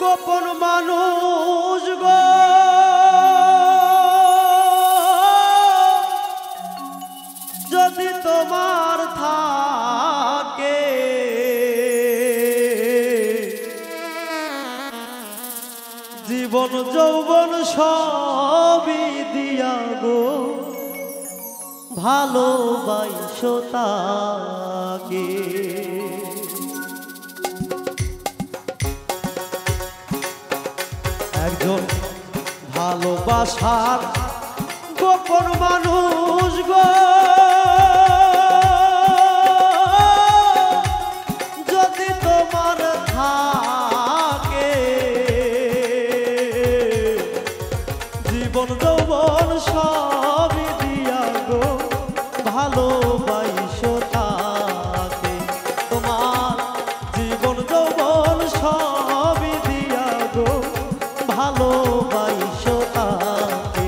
গোপন মানুষ গো যদি তোমার থাকে জীবন যৌবন সবই দিয়া গো ভালোবাসো তাকে একজন ভালোবাসার গোপন মানুষ গো যদি তোমার থাকে জীবন যৌবন সবই দিয়া গো ভালোবাসো তাকে তোমার জীবন যৌবন সবই দিয়া গো ভালোবাসো তাকে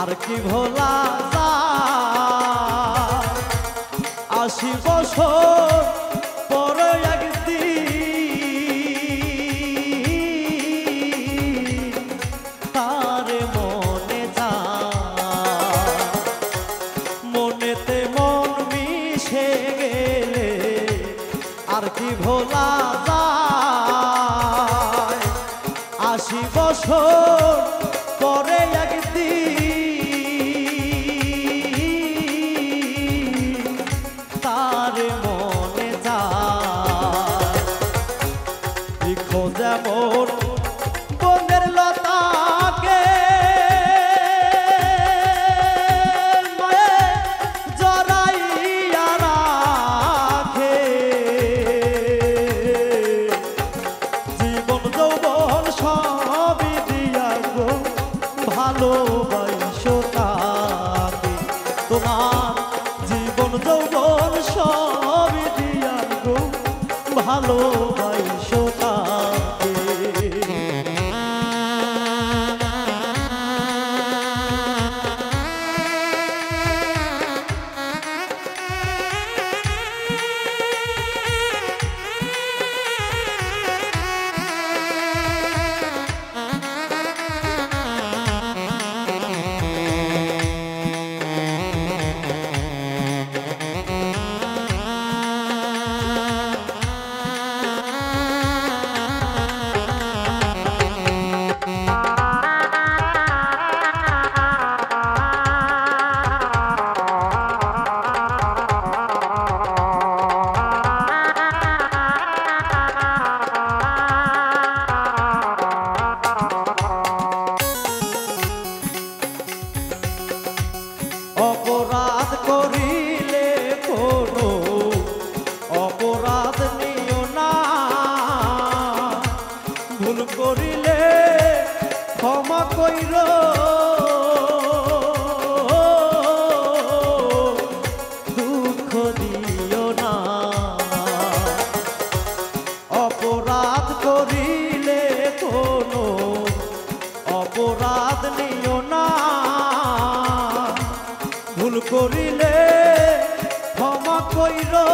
আর কি ভোলা যায় 80 বছর পরে একদিন তার মনে যায় মনেতে মন মিশে গেলে আর কি ভোলা যায় 80 বছর পরে ভালোবাসো তাকে তোমার জীবন যৌবন সবই দিয়া গো ভালোবাসো তাকে ভুল করিলে ক্ষমা কইরো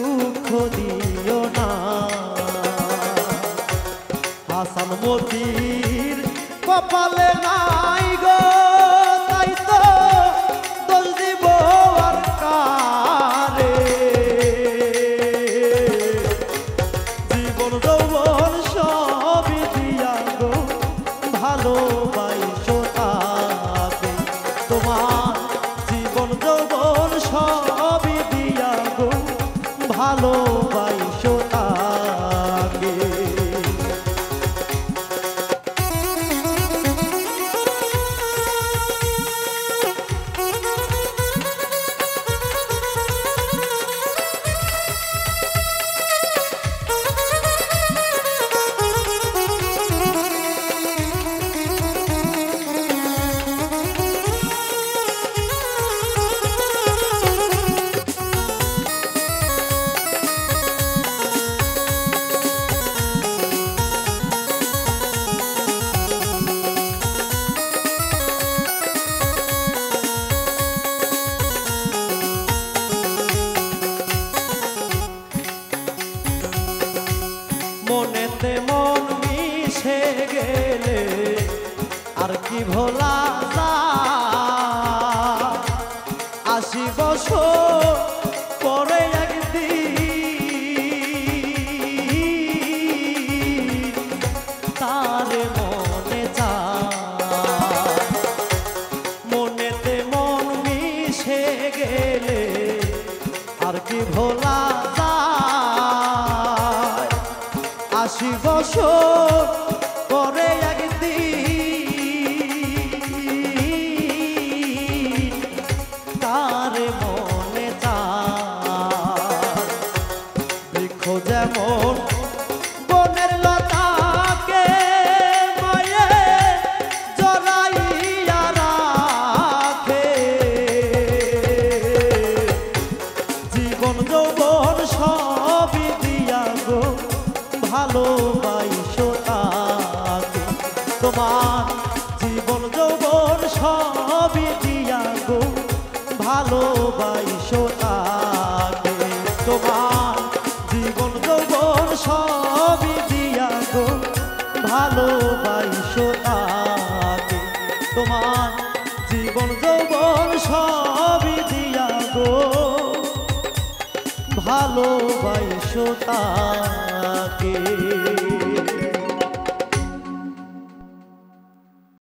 দুঃখ দিও না হাসান মতির কপালে নাই গো তাই তো দোষ দিব আর কারে জীবন যৌবন সবই أركي بولا أشي بوشو ভালোবাসো তাকে।